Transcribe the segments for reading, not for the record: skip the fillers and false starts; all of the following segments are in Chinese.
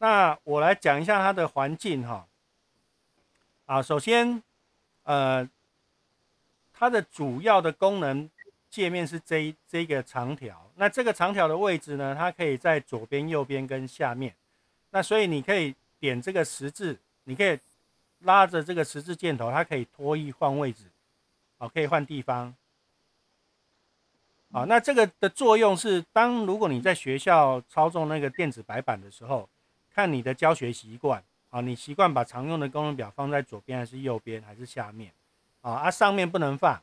那我来讲一下它的环境哈。啊，首先，它的主要的功能界面是这个长条。那这个长条的位置呢，它可以在左边、右边跟下面。那所以你可以点这个十字，你可以拉着这个十字箭头，它可以拖曳换位置，好，可以换地方。 啊，那这个的作用是，如果你在学校操纵那个电子白板的时候，看你的教学习惯啊，你习惯把常用的功能表放在左边还是右边还是下面啊？上面不能放，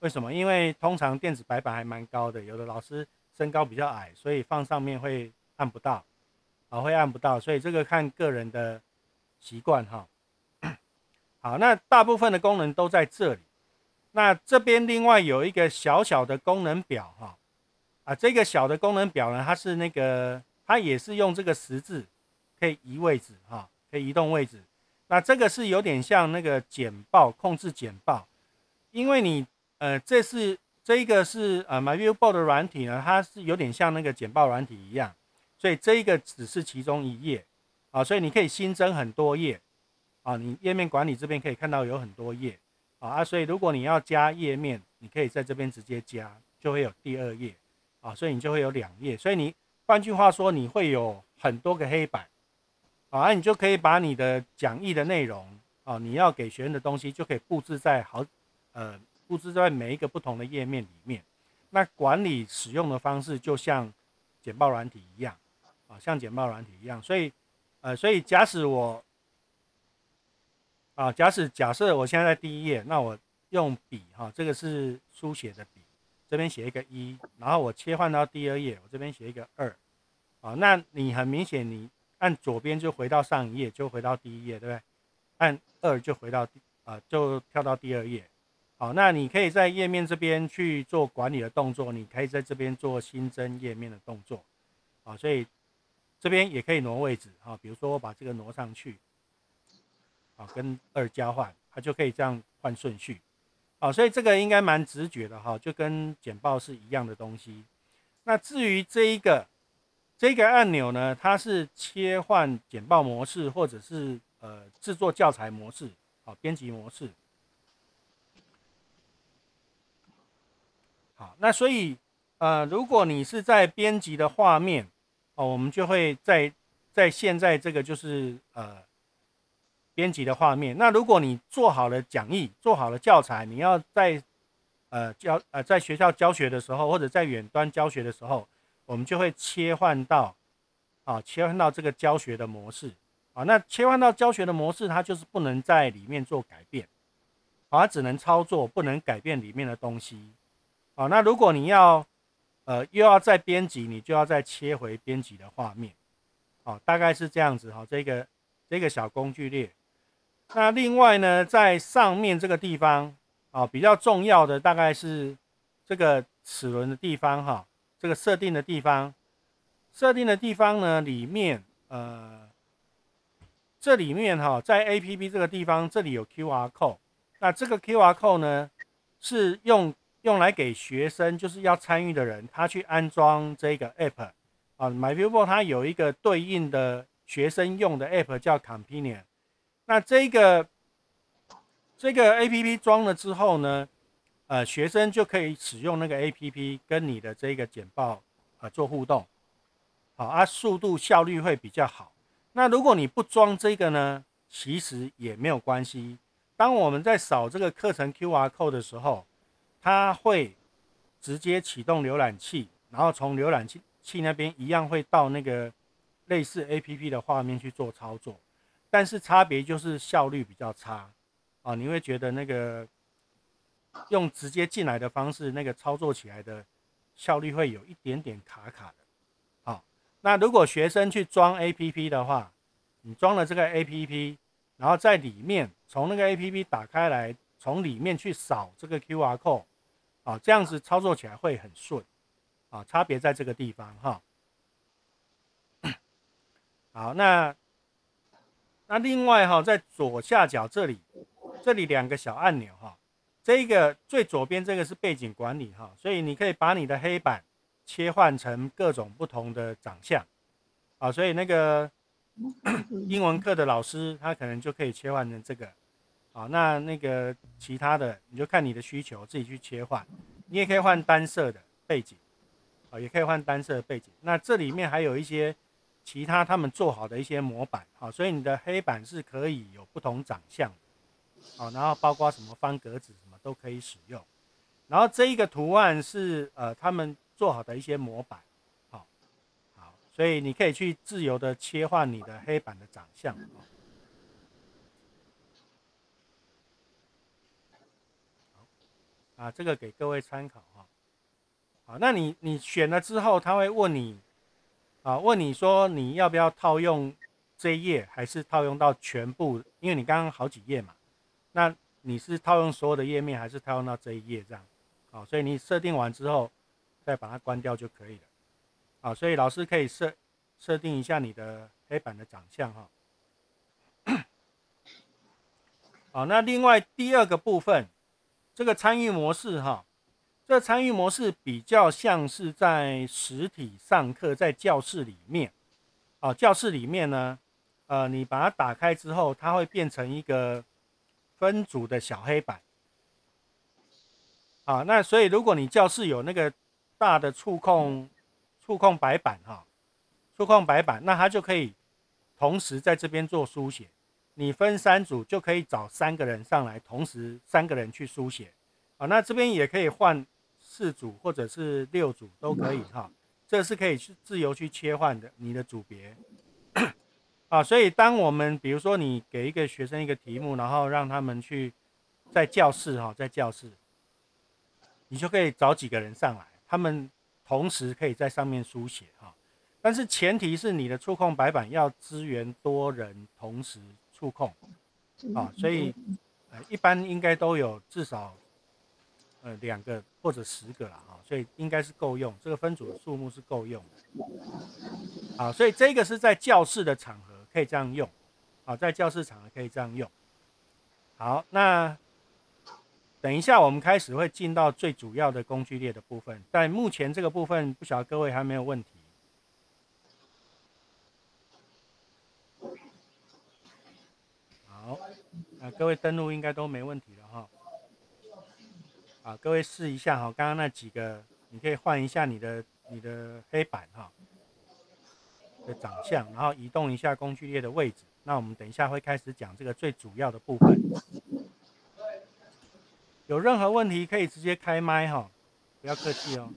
为什么？因为通常电子白板还蛮高的，有的老师身高比较矮，所以放上面会按不到，啊，会按不到，所以这个看个人的习惯哈。好，那大部分的功能都在这里。 那这边另外有一个小小的功能表哈，啊，这个小的功能表呢，它是那个它也是用这个十字可以移位置哈，可以移动位置。那这个是有点像那个简报控制简报，因为你这一个是My View Board 的软体呢，它是有点像那个简报软体一样，所以这一个只是其中一页啊，所以你可以新增很多页啊，你页面管理这边可以看到有很多页。 啊，所以如果你要加页面，你可以在这边直接加，就会有第二页啊，所以你就会有两页。所以你换句话说，你会有很多个黑板啊，你就可以把你的讲义的内容啊，你要给学生的东西，就可以布置在每一个不同的页面里面。那管理使用的方式就像简报软体一样啊，像简报软体一样。所以所以假使我 啊，假设我现在在第一页，那我用笔哈、啊，这个是书写的笔，这边写一个1，然后我切换到第二页，我这边写一个2，啊，那你很明显，你按左边就回到上一页，就回到第一页，对不对？按2就回到就跳到第二页。好，那你可以在页面这边去做管理的动作，你可以在这边做新增页面的动作，啊，所以这边也可以挪位置啊，比如说我把这个挪上去。 啊，跟2交换，它就可以这样换顺序，啊，所以这个应该蛮直觉的哈、啊，就跟简报是一样的东西。那至于这个按钮呢，它是切换简报模式或者是制作教材模式，啊，编辑模式。好，那所以如果你是在编辑的画面，哦、我们就会在现在这个就是编辑的画面。那如果你做好了讲义，做好了教材，你要在在学校教学的时候，或者在远端教学的时候，我们就会切换到这个教学的模式啊。那切换到教学的模式，它就是不能在里面做改变，啊，它只能操作，不能改变里面的东西啊。那如果你要又要再编辑，你就要再切回编辑的画面，啊，大概是这样子哈、啊。这个小工具列。 那另外呢，在上面这个地方啊，比较重要的大概是这个齿轮的地方哈、啊，这个设定的地方呢，里面这里面哈、啊，在 APP 这个地方，这里有 QR code， 那这个 QR code 呢是用来给学生，就是要参与的人，他去安装这个 app 啊 ，My View Board 它有一个对应的学生用的 app 叫 Companion。 那这个 APP 装了之后呢，学生就可以使用那个 APP 跟你的这个简报做互动，好啊，速度效率会比较好。那如果你不装这个呢，其实也没有关系。当我们在扫这个课程 QR code 的时候，它会直接启动浏览器，然后从浏览器那边一样会到那个类似 APP 的画面去做操作。 但是差别就是效率比较差，啊，你会觉得那个用直接进来的方式，那个操作起来的效率会有一点点卡的。好，那如果学生去装 APP 的话，你装了这个 APP， 然后在里面从那个 APP 打开来，从里面去扫这个 QR code， 啊，这样子操作起来会很顺，啊，差别在这个地方哈。好，那另外哈，在左下角这里两个小按钮哈，这个最左边这个是背景管理哈，所以你可以把你的黑板切换成各种不同的长相啊，所以那个英文课的老师他可能就可以切换成这个。好，那个其他的你就看你的需求自己去切换。你也可以换单色的背景，好，也可以换单色的背景。那这里面还有一些其他他们做好的一些模板，好，所以你的黑板是可以有不同长相的，好，然后包括什么方格子什么都可以使用。然后这一个图案是他们做好的一些模板。 所以你可以去自由的切换你的黑板的长相。啊，这个给各位参考哈。好，那你选了之后，他会问你，啊，问你说你要不要套用这一页，还是套用到全部？因为你刚刚好几页嘛，那你是套用所有的页面，还是套用到这一页这样？好，所以你设定完之后，再把它关掉就可以了。 好，所以老师可以设定一下你的黑板的长相哈。好，那另外第二个部分，这个参与模式哈，这个参与模式比较像是在实体上课，在教室里面。好，教室里面呢，你把它打开之后，它会变成一个分组的小黑板。好，那所以如果你教室有那个大的触控白板哈，触控白板，那它就可以同时在这边做书写。你分三组就可以找三个人上来，同时三个人去书写。啊，那这边也可以换4组或者是6组都可以哈，这是可以去自由去切换的你的组别。啊，所以当我们比如说你给一个学生一个题目，然后让他们去在教室哈，在教室，你就可以找几个人上来，他们。 同时可以在上面书写哈，但是前提是你的触控白板要支援多人同时触控啊，所以一般应该都有至少2个或者10个啦哈，所以应该是够用，这个分组的数目是够用的。好，所以这个是在教室的场合可以这样用，啊，在教室场合可以这样用。好，那。 等一下，我们开始会进到最主要的工具列的部分，但目前这个部分不晓得各位还没有问题。好，啊，各位登录应该都没问题了哈。好，各位试一下哈，刚刚那几个，你可以换一下你的黑板哈的长相，然后移动一下工具列的位置。那我们等一下会开始讲这个最主要的部分。 有任何问题可以直接开麦哈，不要客气哦。